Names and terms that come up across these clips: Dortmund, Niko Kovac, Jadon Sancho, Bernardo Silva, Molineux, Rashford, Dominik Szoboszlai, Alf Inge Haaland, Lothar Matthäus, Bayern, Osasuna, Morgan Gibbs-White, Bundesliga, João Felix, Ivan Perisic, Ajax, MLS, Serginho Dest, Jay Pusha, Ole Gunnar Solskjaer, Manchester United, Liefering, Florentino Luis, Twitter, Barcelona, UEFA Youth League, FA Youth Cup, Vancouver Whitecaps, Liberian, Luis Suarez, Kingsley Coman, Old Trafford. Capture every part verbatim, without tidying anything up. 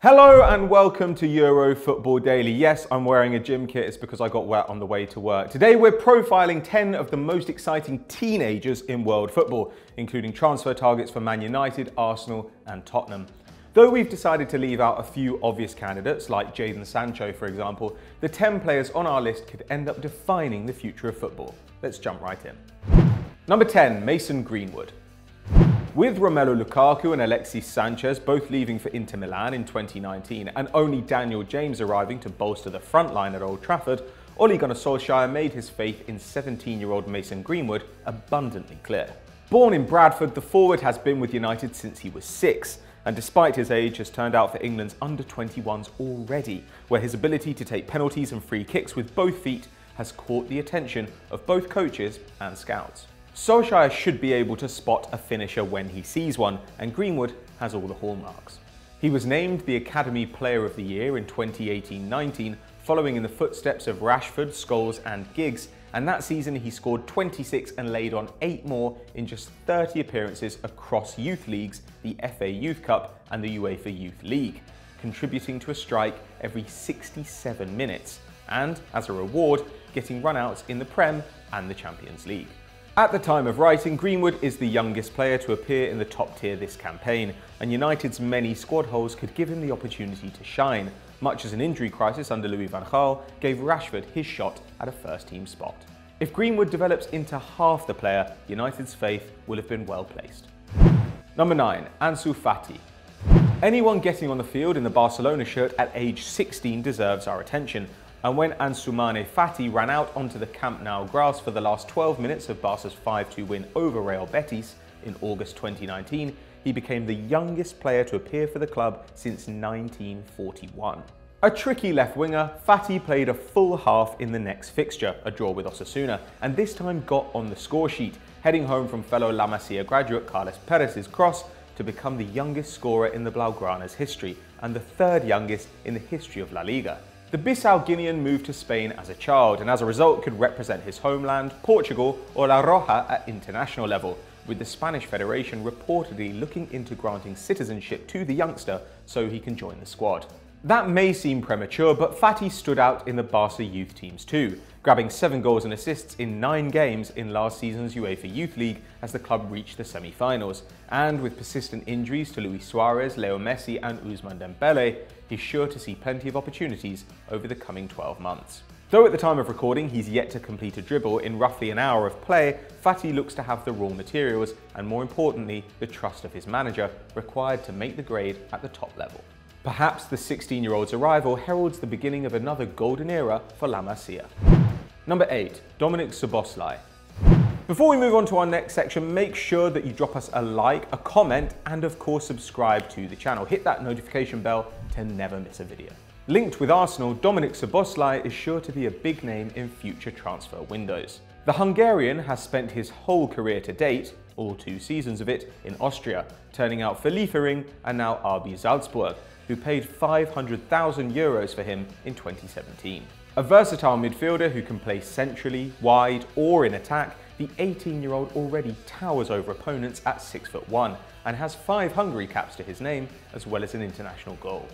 Hello and welcome to Euro Football Daily. Yes, I'm wearing a gym kit. It's because I got wet on the way to work. Today we're profiling ten of the most exciting teenagers in world football, including transfer targets for Man United, Arsenal and Tottenham. Though we've decided to leave out a few obvious candidates, like Jadon Sancho for example, the ten players on our list could end up defining the future of football. Let's jump right in. Number ten, Mason Greenwood. With Romelu Lukaku and Alexis Sanchez both leaving for Inter Milan in twenty nineteen and only Daniel James arriving to bolster the front line at Old Trafford, Ole Gunnar Solskjaer made his faith in seventeen-year-old Mason Greenwood abundantly clear. Born in Bradford, the forward has been with United since he was six, and despite his age has turned out for England's under twenty-ones already, where his ability to take penalties and free kicks with both feet has caught the attention of both coaches and scouts. Solskjaer should be able to spot a finisher when he sees one, and Greenwood has all the hallmarks. He was named the Academy Player of the Year in twenty eighteen nineteen, following in the footsteps of Rashford, Scholes and Giggs, and that season he scored twenty-six and laid on eight more in just thirty appearances across youth leagues, the F A Youth Cup and the UEFA Youth League, contributing to a strike every sixty-seven minutes, and as a reward, getting run-outs in the Prem and the Champions League. At the time of writing, Greenwood is the youngest player to appear in the top tier this campaign, and United's many squad holes could give him the opportunity to shine, much as an injury crisis under Louis van Gaal gave Rashford his shot at a first-team spot. If Greenwood develops into half the player, United's faith will have been well placed. Number nine, Ansu Fati. Anyone getting on the field in the Barcelona shirt at age sixteen deserves our attention. And when Ansu Fati ran out onto the Camp Nou grass for the last twelve minutes of Barca's five two win over Real Betis in August twenty nineteen, he became the youngest player to appear for the club since nineteen forty-one. A tricky left winger, Fati played a full half in the next fixture, a draw with Osasuna, and this time got on the score sheet, heading home from fellow La Masia graduate Carles Perez's cross to become the youngest scorer in the Blaugrana's history, and the third youngest in the history of La Liga. The Bissau Guinean moved to Spain as a child and as a result could represent his homeland, Portugal or La Roja at international level, with the Spanish Federation reportedly looking into granting citizenship to the youngster so he can join the squad. That may seem premature, but Fati stood out in the Barca youth teams too, grabbing seven goals and assists in nine games in last season's UEFA Youth League as the club reached the semi-finals. And with persistent injuries to Luis Suarez, Leo Messi and Ousmane Dembele, he's sure to see plenty of opportunities over the coming twelve months. Though at the time of recording he's yet to complete a dribble, in roughly an hour of play, Fati looks to have the raw materials and, more importantly, the trust of his manager required to make the grade at the top level. Perhaps the sixteen-year-old's arrival heralds the beginning of another golden era for La Masia. Number eight, Dominik Szoboszlai. Before we move on to our next section, make sure that you drop us a like, a comment, and of course subscribe to the channel. Hit that notification bell to never miss a video. Linked with Arsenal, Dominik Szoboszlai is sure to be a big name in future transfer windows. The Hungarian has spent his whole career to date, all two seasons of it, in Austria, turning out for Liefering and now R B Salzburg, who paid five hundred thousand euros for him in twenty seventeen. A versatile midfielder who can play centrally, wide, or in attack, the eighteen-year-old already towers over opponents at six foot one and has five Hungary caps to his name, as well as an international goal.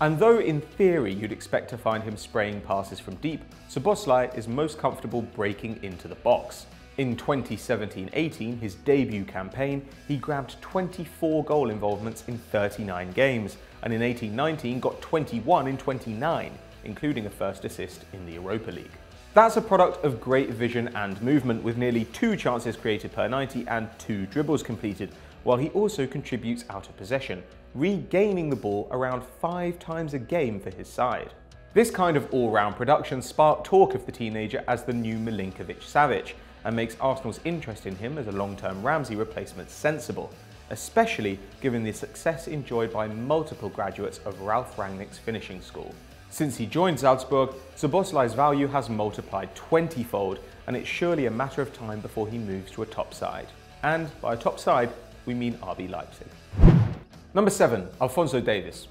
And though in theory you'd expect to find him spraying passes from deep, Szoboszlai is most comfortable breaking into the box. In twenty seventeen eighteen, his debut campaign, he grabbed twenty-four goal involvements in thirty-nine games, and in eighteen nineteen got twenty-one in twenty-nine, including a first assist in the Europa League. That's a product of great vision and movement, with nearly two chances created per ninety and two dribbles completed, while he also contributes out of possession, regaining the ball around five times a game for his side. This kind of all-round production sparked talk of the teenager as the new Milinkovic-Savic, and makes Arsenal's interest in him as a long-term Ramsey replacement sensible, especially given the success enjoyed by multiple graduates of Ralf Rangnick's finishing school. Since he joined Salzburg, Szoboszlai's value has multiplied twenty-fold, and it's surely a matter of time before he moves to a top side. And by a top side, we mean R B Leipzig. Number seven, Alphonso Davies.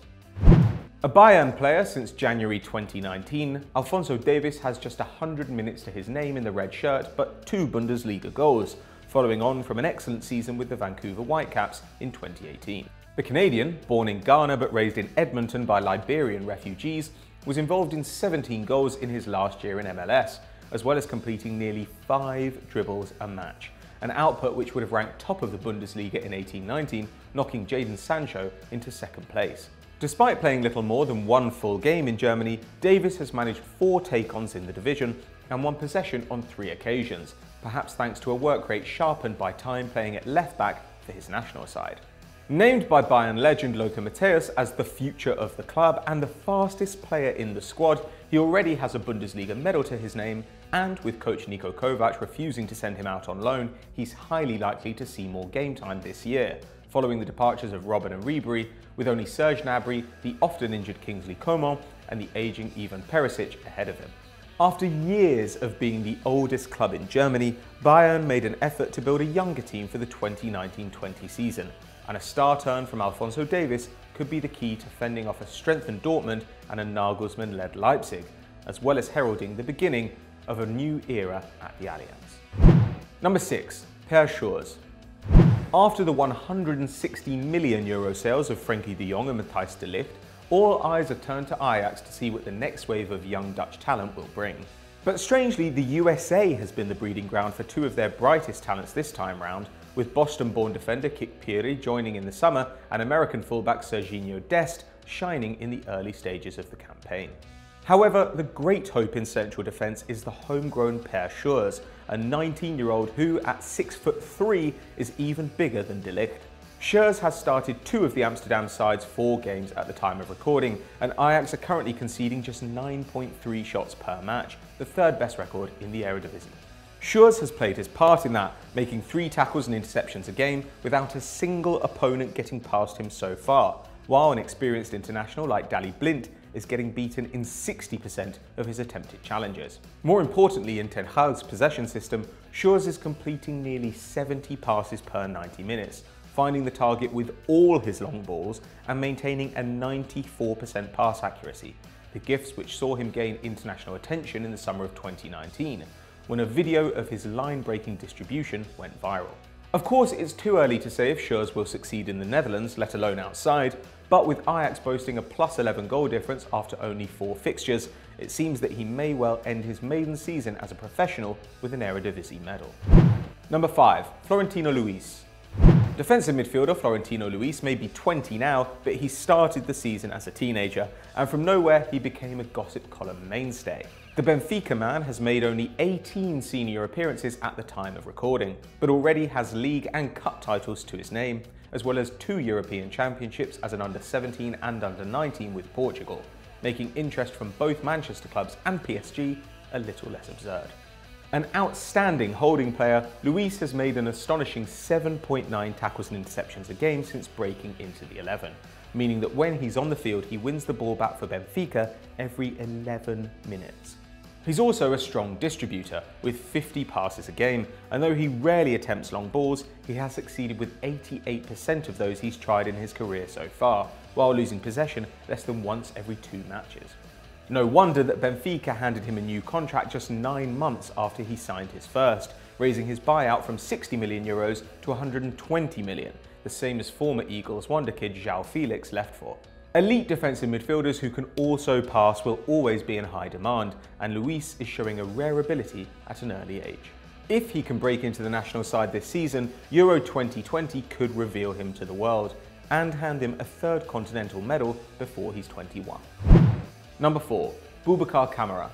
A Bayern player since January twenty nineteen, Alphonso Davies has just one hundred minutes to his name in the red shirt, but two Bundesliga goals, following on from an excellent season with the Vancouver Whitecaps in twenty eighteen. The Canadian, born in Ghana but raised in Edmonton by Liberian refugees, was involved in seventeen goals in his last year in M L S, as well as completing nearly five dribbles a match, an output which would have ranked top of the Bundesliga in eighteen nineteen, knocking Jadon Sancho into second place. Despite playing little more than one full game in Germany, Davies has managed four take-ons in the division and won possession on three occasions, perhaps thanks to a work rate sharpened by time playing at left-back for his national side. Named by Bayern legend Lothar Matthäus as the future of the club and the fastest player in the squad, he already has a Bundesliga medal to his name, and with coach Niko Kovac refusing to send him out on loan, he's highly likely to see more game time this year, following the departures of Robben and Ribery, with only Serge Gnabry, the often injured Kingsley Coman and the ageing Ivan Perisic ahead of him. After years of being the oldest club in Germany, Bayern made an effort to build a younger team for the twenty nineteen twenty season, and a star turn from Alphonso Davies could be the key to fending off a strengthened Dortmund and a Nagelsmann-led Leipzig, as well as heralding the beginning of a new era at the Allianz. Number six, Perr Schuurs. After the one hundred sixty million euro sales of Frenkie de Jong and Matthijs de Ligt, all eyes are turned to Ajax to see what the next wave of young Dutch talent will bring. But strangely, the U S A has been the breeding ground for two of their brightest talents this time round, with Boston-born defender Kick Pieri joining in the summer and American fullback Serginho Dest shining in the early stages of the campaign. However, the great hope in central defence is the homegrown Perr Schuurs, a nineteen-year-old who, at six foot three, is even bigger than de Ligt. Schuurs has started two of the Amsterdam side's four games at the time of recording, and Ajax are currently conceding just nine point three shots per match, the third best record in the Eredivisie. Schuurs has played his part in that, making three tackles and interceptions a game without a single opponent getting past him so far, while an experienced international like Daley Blind is getting beaten in sixty percent of his attempted challenges. More importantly, in Ten Hag's possession system, Schuurs is completing nearly seventy passes per ninety minutes, finding the target with all his long balls and maintaining a ninety-four percent pass accuracy, the gifts which saw him gain international attention in the summer of twenty nineteen, when a video of his line-breaking distribution went viral. Of course, it's too early to say if Schuurs will succeed in the Netherlands, let alone outside, but with Ajax boasting a plus eleven goal difference after only four fixtures, it seems that he may well end his maiden season as a professional with an Eredivisie medal. Number five, Florentino Luis. Defensive midfielder Florentino Luis may be twenty now, but he started the season as a teenager, and from nowhere he became a gossip column mainstay. The Benfica man has made only eighteen senior appearances at the time of recording, but already has league and cup titles to his name, as well as two European championships as an under seventeen and under nineteen with Portugal, making interest from both Manchester clubs and P S G a little less absurd. An outstanding holding player, Luis has made an astonishing seven point nine tackles and interceptions a game since breaking into the eleven, meaning that when he's on the field he wins the ball back for Benfica every eleven minutes. He's also a strong distributor, with fifty passes a game, and though he rarely attempts long balls, he has succeeded with eighty-eight percent of those he's tried in his career so far, while losing possession less than once every two matches. No wonder that Benfica handed him a new contract just nine months after he signed his first, raising his buyout from sixty million euros to one hundred twenty million, the same as former Eagles wonder kid João Felix left for. Elite defensive midfielders who can also pass will always be in high demand, and Luis is showing a rare ability at an early age. If he can break into the national side this season, Euro twenty twenty could reveal him to the world and hand him a third continental medal before he's twenty-one. Number four, Boubacar Kamara.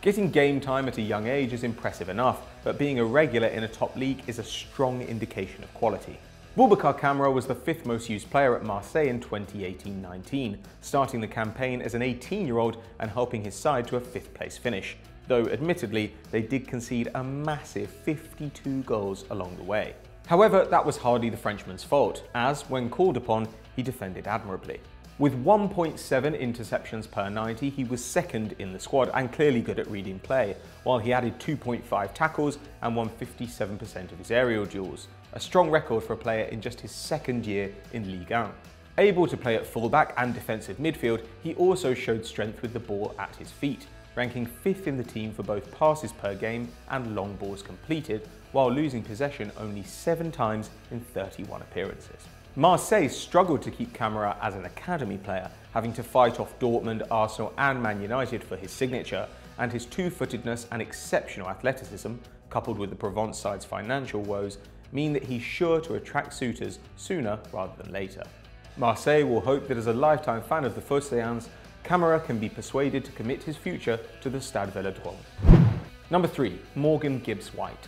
Getting game time at a young age is impressive enough, but being a regular in a top league is a strong indication of quality. Boubacar Kamara was the fifth most used player at Marseille in twenty eighteen nineteen, starting the campaign as an eighteen-year-old and helping his side to a fifth-place finish, though admittedly they did concede a massive fifty-two goals along the way. However, that was hardly the Frenchman's fault, as, when called upon, he defended admirably. With one point seven interceptions per ninety, he was second in the squad and clearly good at reading play, while he added two point five tackles and won fifty-seven percent of his aerial duels, a strong record for a player in just his second year in Ligue one. Able to play at fullback and defensive midfield, he also showed strength with the ball at his feet, ranking fifth in the team for both passes per game and long balls completed, while losing possession only seven times in thirty-one appearances. Marseille struggled to keep Camara as an academy player, having to fight off Dortmund, Arsenal and Man United for his signature, and his two-footedness and exceptional athleticism, coupled with the Provence side's financial woes, mean that he's sure to attract suitors sooner rather than later. Marseille will hope that as a lifetime fan of the Phocéens, Camara can be persuaded to commit his future to the Stade Vélodrome. Number three. Morgan Gibbs-White.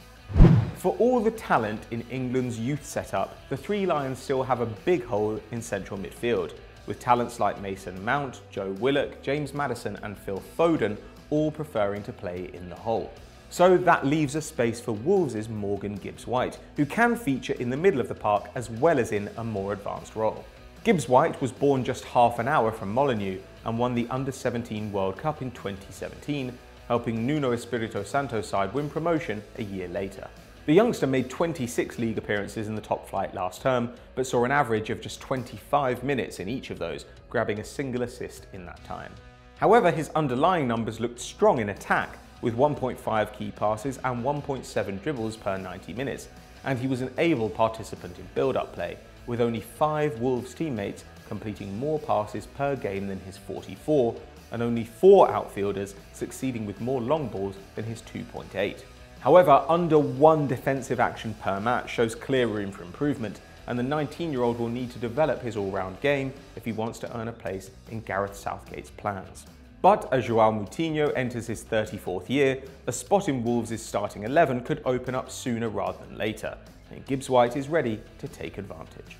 For all the talent in England's youth setup, the Three Lions still have a big hole in central midfield, with talents like Mason Mount, Joe Willock, James Maddison and Phil Foden all preferring to play in the hole. So that leaves a space for Wolves' Morgan Gibbs-White, who can feature in the middle of the park as well as in a more advanced role. Gibbs-White was born just half an hour from Molineux and won the under seventeen World Cup in twenty seventeen, helping Nuno Espirito Santo's side win promotion a year later. The youngster made twenty-six league appearances in the top flight last term, but saw an average of just twenty-five minutes in each of those, grabbing a single assist in that time. However, his underlying numbers looked strong in attack, with one point five key passes and one point seven dribbles per ninety minutes, and he was an able participant in build-up play, with only five Wolves teammates completing more passes per game than his forty-four, and only four outfielders succeeding with more long balls than his two point eight. However, under one defensive action per match shows clear room for improvement, and the nineteen-year-old will need to develop his all-round game if he wants to earn a place in Gareth Southgate's plans. But as Joao Moutinho enters his thirty-fourth year, a spot in Wolves' starting eleven could open up sooner rather than later, and Gibbs-White is ready to take advantage.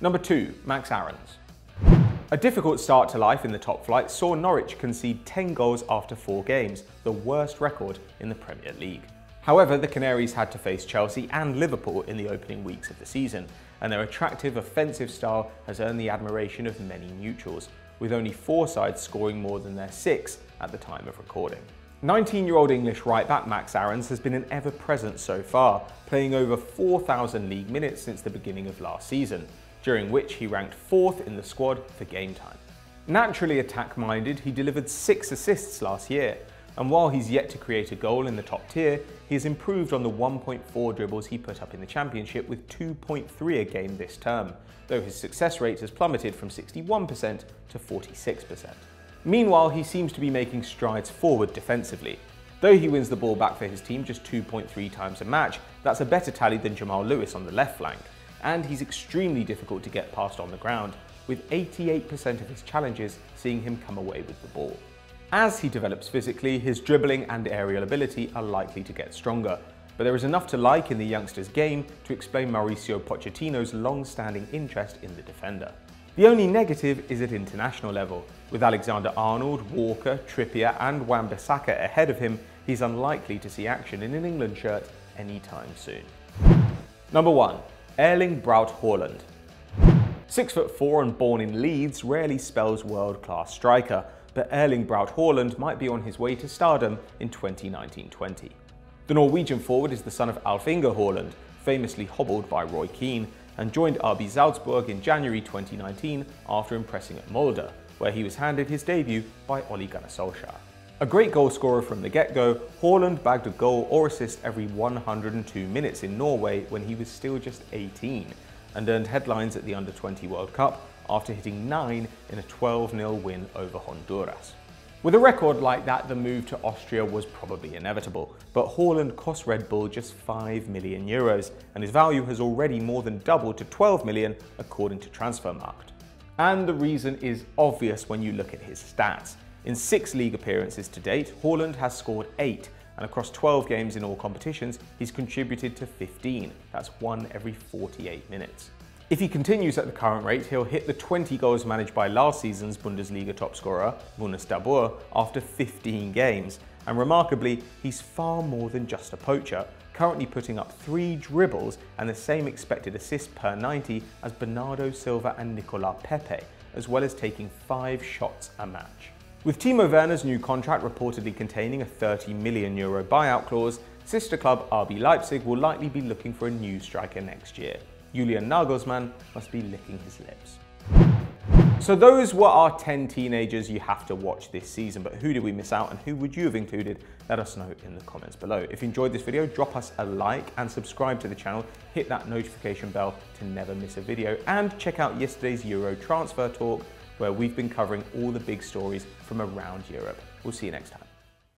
Number two. Max Ahrens. A difficult start to life in the top flight saw Norwich concede ten goals after four games, the worst record in the Premier League. However, the Canaries had to face Chelsea and Liverpool in the opening weeks of the season, and their attractive offensive style has earned the admiration of many neutrals, with only four sides scoring more than their six at the time of recording. nineteen-year-old English right-back Max Ahrens has been an ever-present so far, playing over four thousand league minutes since the beginning of last season, during which he ranked fourth in the squad for game time. Naturally attack-minded, he delivered six assists last year, and while he's yet to create a goal in the top tier, he has improved on the one point four dribbles he put up in the Championship with two point three a game this term, though his success rate has plummeted from sixty-one percent to forty-six percent. Meanwhile, he seems to be making strides forward defensively. Though he wins the ball back for his team just two point three times a match, that's a better tally than Jamal Lewis on the left flank, and he's extremely difficult to get past on the ground, with eighty-eight percent of his challenges seeing him come away with the ball. As he develops physically, his dribbling and aerial ability are likely to get stronger, but there is enough to like in the youngster's game to explain Mauricio Pochettino's long-standing interest in the defender. The only negative is at international level. With Alexander Arnold, Walker, Trippier and Wan-Bissaka ahead of him, he's unlikely to see action in an England shirt anytime soon. Number one. Erling Braut Haaland. six foot four and born in Leeds rarely spells world-class striker, but Erling Braut Haaland might be on his way to stardom in twenty nineteen twenty. The Norwegian forward is the son of Alf Inge Haaland, famously hobbled by Roy Keane, and joined R B Salzburg in January twenty nineteen after impressing at Molde, where he was handed his debut by Ole Gunnar Solskjaer. A great goal scorer from the get-go, Haaland bagged a goal or assist every one hundred and two minutes in Norway when he was still just eighteen, and earned headlines at the under twenty World Cup after hitting nine in a twelve nil win over Honduras. With a record like that, the move to Austria was probably inevitable, but Haaland cost Red Bull just five million euros, and his value has already more than doubled to twelve million according to Transfermarkt. And the reason is obvious when you look at his stats. In six league appearances to date, Haaland has scored eight, and across twelve games in all competitions, he's contributed to fifteen. That's one every forty-eight minutes. If he continues at the current rate, he'll hit the twenty goals managed by last season's Bundesliga top scorer, Munis Dabur, after fifteen games. And remarkably, he's far more than just a poacher, currently putting up three dribbles and the same expected assist per ninety as Bernardo Silva and Nicola Pepe, as well as taking five shots a match. With Timo Werner's new contract reportedly containing a thirty million euro buyout clause, sister club R B Leipzig will likely be looking for a new striker next year. Julian Nagelsmann must be licking his lips. So those were our ten teenagers you have to watch this season, but who did we miss out and who would you have included? Let us know in the comments below. If you enjoyed this video, drop us a like and subscribe to the channel. Hit that notification bell to never miss a video. And check out yesterday's Euro transfer talk, where we've been covering all the big stories from around Europe. We'll see you next time.